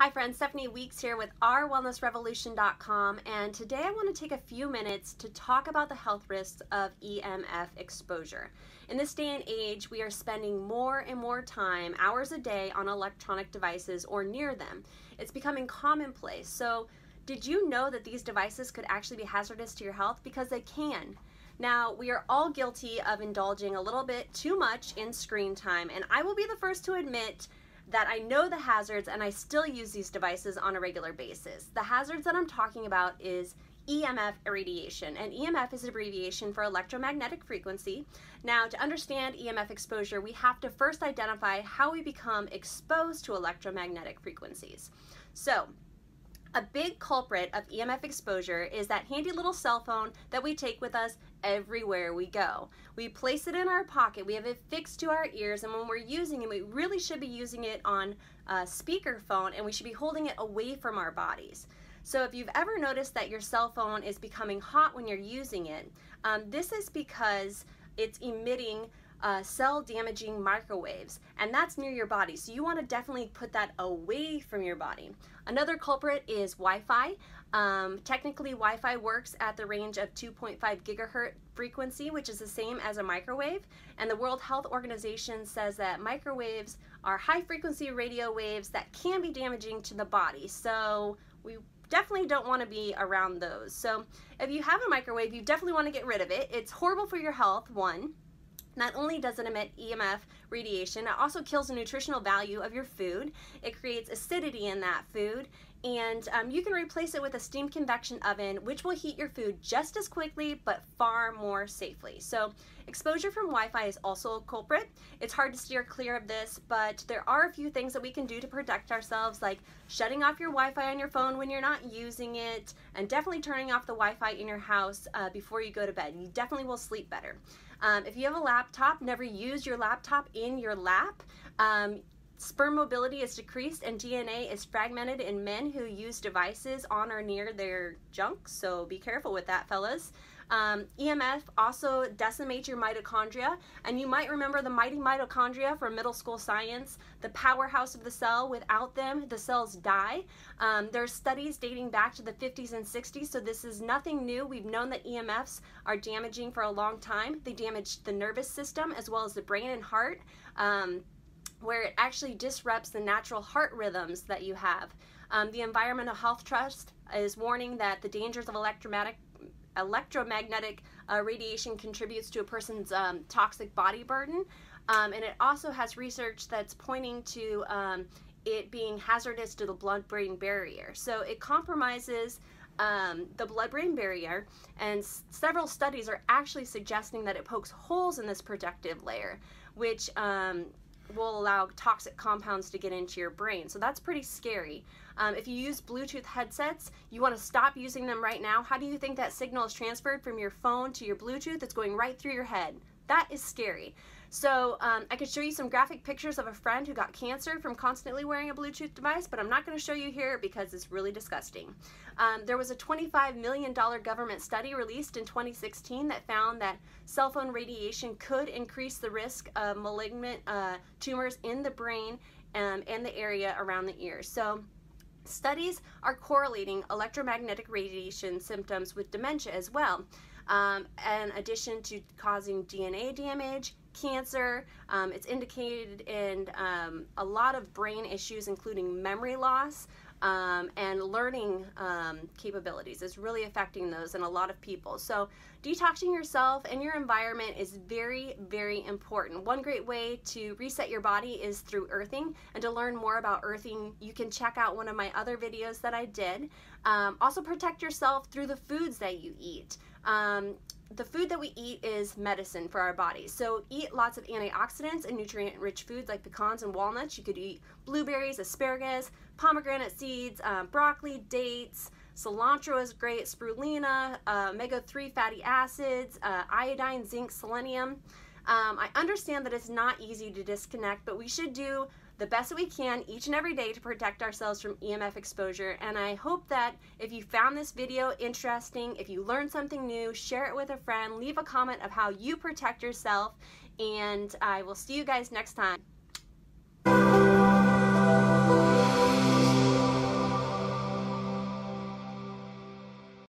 Hi friends, Stephanie Weeks here with OurWellnessRevolution.com, and today I want to take a few minutes to talk about the health risks of EMF exposure. In this day and age, we are spending more and more time, hours a day, on electronic devices or near them. It's becoming commonplace. So did you know that these devices could actually be hazardous to your health? Because they can. Now, we are all guilty of indulging a little bit too much in screen time, and I will be the first to admit that I know the hazards and I still use these devices on a regular basis. The hazards that I'm talking about is EMF irradiation, and EMF is an abbreviation for electromagnetic frequency. Now, to understand EMF exposure, we have to first identify how we become exposed to electromagnetic frequencies. So, a big culprit of EMF exposure is that handy little cell phone that we take with us everywhere we go. We place it in our pocket, we have it fixed to our ears, and when we're using it, we really should be using it on a speakerphone, and we should be holding it away from our bodies. So if you've ever noticed that your cell phone is becoming hot when you're using it, this is because it's emitting cell damaging microwaves, and that's near your body, so you want to definitely put that away from your body. Another culprit is Wi-Fi. Technically, Wi-Fi works at the range of 2.5 gigahertz frequency, which is the same as a microwave, and the World Health Organization says that microwaves are high frequency radio waves that can be damaging to the body, so we definitely don't want to be around those. So if you have a microwave, you definitely want to get rid of it. It's horrible for your health. One, not only does it emit EMF radiation, it also kills the nutritional value of your food. It creates acidity in that food, and you can replace it with a steam convection oven, which will heat your food just as quickly but far more safely. So exposure from Wi-Fi is also a culprit. It's hard to steer clear of this, but there are a few things that we can do to protect ourselves, like shutting off your Wi-Fi on your phone when you're not using it, and definitely turning off the Wi-Fi in your house before you go to bed. You definitely will sleep better. If you have a laptop, never use your laptop in your lap. Sperm mobility is decreased and DNA is fragmented in men who use devices on or near their junk, so be careful with that, fellas. EMF also decimates your mitochondria, and you might remember the mighty mitochondria from middle school science, the powerhouse of the cell. Without them, the cells die. There's studies dating back to the 50s and 60s, so this is nothing new. We've known that EMFs are damaging for a long time. They damage the nervous system as well as the brain and heart, where it actually disrupts the natural heart rhythms that you have. The Environmental Health Trust is warning that the dangers of electromagnetic radiation contributes to a person's toxic body burden, and it also has research that's pointing to it being hazardous to the blood-brain barrier. So it compromises the blood-brain barrier, and several studies are actually suggesting that it pokes holes in this protective layer, which will allow toxic compounds to get into your brain. So that's pretty scary. If you use Bluetooth headsets, you want to stop using them right now. How do you think that signal is transferred from your phone to your Bluetooth? It's going right through your head. That is scary. So I could show you some graphic pictures of a friend who got cancer from constantly wearing a Bluetooth device, but I'm not going to show you here because it's really disgusting. There was a $25 million government study released in 2016 that found that cell phone radiation could increase the risk of malignant tumors in the brain and the area around the ear. So studies are correlating electromagnetic radiation symptoms with dementia as well, in addition to causing DNA damage, cancer. It's indicated in a lot of brain issues, including memory loss and learning capabilities. It's really affecting those in a lot of people. So detoxing yourself and your environment is very, very important. One great way to reset your body is through earthing, and to learn more about earthing, you can check out one of my other videos that I did. Also protect yourself through the foods that you eat. The food that we eat is medicine for our bodies, so eat lots of antioxidants and nutrient-rich foods like pecans and walnuts. You could eat blueberries, asparagus, pomegranate seeds, broccoli, dates, cilantro is great, spirulina, omega-3 fatty acids, iodine, zinc, selenium. I understand that it's not easy to disconnect, but we should do the best that we can each and every day to protect ourselves from EMF exposure. And I hope that if you found this video interesting, if you learned something new, share it with a friend, leave a comment of how you protect yourself, and I will see you guys next time.